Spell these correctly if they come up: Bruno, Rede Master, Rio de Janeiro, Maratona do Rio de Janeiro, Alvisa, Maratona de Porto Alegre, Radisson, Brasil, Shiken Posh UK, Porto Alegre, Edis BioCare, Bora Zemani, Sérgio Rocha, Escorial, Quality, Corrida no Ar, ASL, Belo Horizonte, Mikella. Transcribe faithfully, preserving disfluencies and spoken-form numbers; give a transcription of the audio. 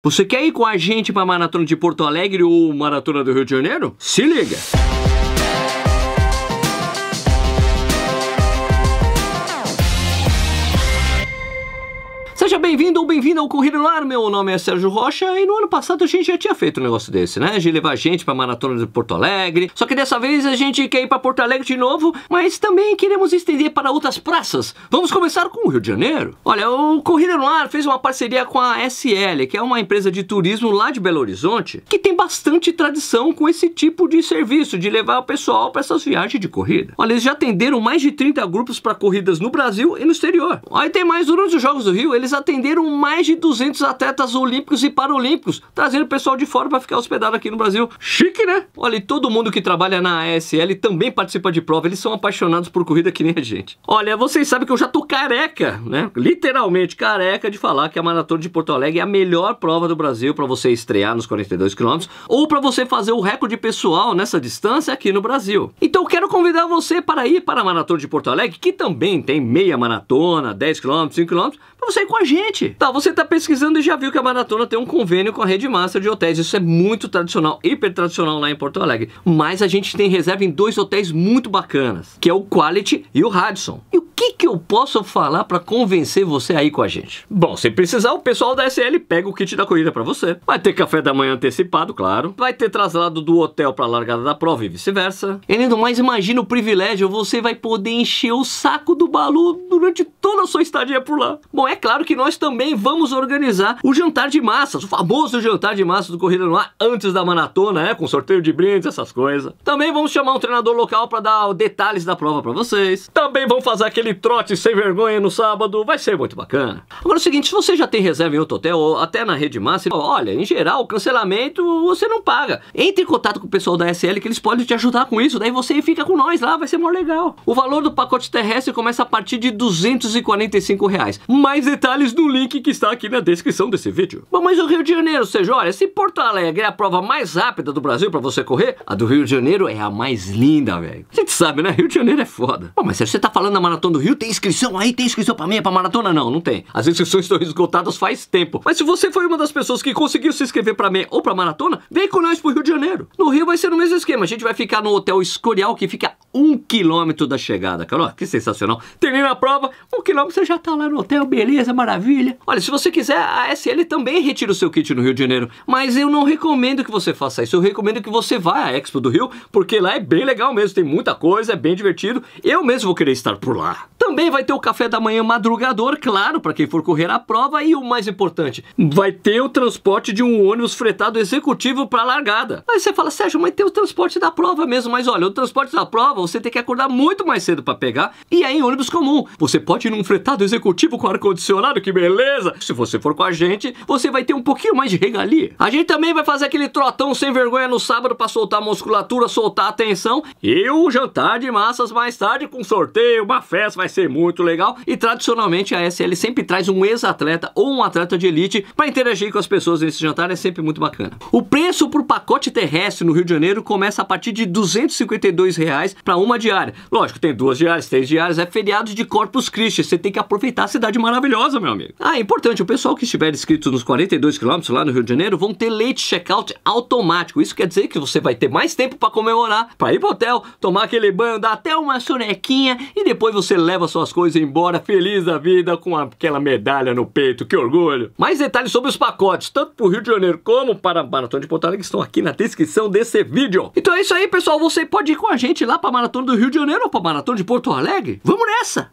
Você quer ir com a gente para a Maratona de Porto Alegre ou Maratona do Rio de Janeiro? Se liga! Seja bem-vindo ou bem-vinda ao Corrida no Ar, meu nome é Sérgio Rocha e no ano passado a gente já tinha feito um negócio desse, né? De levar a gente pra Maratona de Porto Alegre, só que dessa vez a gente quer ir pra Porto Alegre de novo, mas também queremos estender para outras praças. Vamos começar com o Rio de Janeiro. Olha, o Corrida no Ar fez uma parceria com a A S L, que é uma empresa de turismo lá de Belo Horizonte, que tem bastante tradição com esse tipo de serviço, de levar o pessoal pra essas viagens de corrida. Olha, eles já atenderam mais de trinta grupos pra corridas no Brasil e no exterior. Aí tem mais, durante os Jogos do Rio, eles atenderam mais de duzentos atletas olímpicos e paralímpicos, trazendo o pessoal de fora para ficar hospedado aqui no Brasil. Chique, né? Olha, e todo mundo que trabalha na A S L também participa de prova, eles são apaixonados por corrida que nem a gente. Olha, vocês sabem que eu já tô careca, né? Literalmente careca de falar que a Maratona de Porto Alegre é a melhor prova do Brasil para você estrear nos quarenta e dois quilômetros ou para você fazer o recorde pessoal nessa distância aqui no Brasil. Então eu quero convidar você para ir para a Maratona de Porto Alegre, que também tem meia maratona, dez quilômetros, cinco quilômetros, para você ir com a gente. Tá, você tá pesquisando e já viu que a Maratona tem um convênio com a Rede Master de hotéis. Isso é muito tradicional, hiper tradicional lá em Porto Alegre. Mas a gente tem reserva em dois hotéis muito bacanas, que é o Quality e o Radisson. E o que que eu posso falar para convencer você a ir com a gente? Bom, se precisar, o pessoal da A S L pega o kit da corrida para você. Vai ter café da manhã antecipado, claro. Vai ter traslado do hotel para a largada da prova e vice-versa. E ainda mais, imagina o privilégio, você vai poder encher o saco do Balu durante toda a sua estadia por lá. Bom, é claro que que nós também vamos organizar o jantar de massas, o famoso jantar de massas do Corrida no Ar antes da maratona, né? Com sorteio de brindes, essas coisas. Também vamos chamar um treinador local para dar detalhes da prova para vocês. Também vamos fazer aquele trote sem vergonha no sábado, vai ser muito bacana. Agora é o seguinte, se você já tem reserva em outro hotel ou até na Rede Master, olha, em geral, o cancelamento você não paga. Entre em contato com o pessoal da A S L que eles podem te ajudar com isso, daí você fica com nós lá, vai ser mó legal. O valor do pacote terrestre começa a partir de duzentos e quarenta e cinco reais. Mais detalhes no link que está aqui na descrição desse vídeo. Bom, mas o Rio de Janeiro, ou seja, olha, se Porto Alegre é a prova mais rápida do Brasil para você correr, a do Rio de Janeiro é a mais linda, velho. A gente sabe, né? Rio de Janeiro é foda. Bom, mas se você tá falando da Maratona do Rio, tem inscrição aí? Tem inscrição pra meia, pra maratona? Não, não tem. As inscrições estão esgotadas faz tempo. Mas se você foi uma das pessoas que conseguiu se inscrever pra meia ou pra maratona, vem com nós pro Rio de Janeiro. No Rio vai ser no mesmo esquema. A gente vai ficar no hotel Escorial, que fica um quilômetro da chegada, cara. Ó, que sensacional. Termina a prova, um quilômetro, você já tá lá no hotel, beleza, maravilha. Maravilha. Olha, se você quiser, a S L também retira o seu kit no Rio de Janeiro, mas eu não recomendo que você faça isso, eu recomendo que você vá à Expo do Rio, porque lá é bem legal mesmo, tem muita coisa, é bem divertido, eu mesmo vou querer estar por lá. Também vai ter o café da manhã madrugador, claro, para quem for correr a prova, e o mais importante, vai ter o transporte de um ônibus fretado executivo para a largada. Aí você fala, Sérgio, mas tem o transporte da prova mesmo, mas olha, o transporte da prova você tem que acordar muito mais cedo para pegar, e é em ônibus comum, você pode ir num fretado executivo com ar-condicionado, que beleza! Se você for com a gente, você vai ter um pouquinho mais de regalia. A gente também vai fazer aquele trotão sem vergonha no sábado para soltar a musculatura, soltar a tensão, e o jantar de massas mais tarde com sorteio, uma festa, vai ser muito legal. E tradicionalmente a A S L sempre traz um ex-atleta ou um atleta de elite para interagir com as pessoas nesse jantar, é sempre muito bacana. O preço por pacote terrestre no Rio de Janeiro começa a partir de duzentos e cinquenta e dois reais para uma diária. Lógico, tem duas diárias, três diárias, é feriado de Corpus Christi, você tem que aproveitar a cidade maravilhosa, meu amigo. Ah, é importante, o pessoal que estiver inscrito nos quarenta e dois quilômetros lá no Rio de Janeiro vão ter late check-out automático. Isso quer dizer que você vai ter mais tempo para comemorar, para ir pro hotel, tomar aquele banho, dar até uma sonequinha e depois você leva suas coisas embora feliz da vida com aquela medalha no peito, que orgulho. Mais detalhes sobre os pacotes, tanto pro Rio de Janeiro como para a Maratona de Porto Alegre, estão aqui na descrição desse vídeo. Então é isso aí, pessoal, você pode ir com a gente lá para a Maratona do Rio de Janeiro ou para a Maratona de Porto Alegre? Vamos nessa!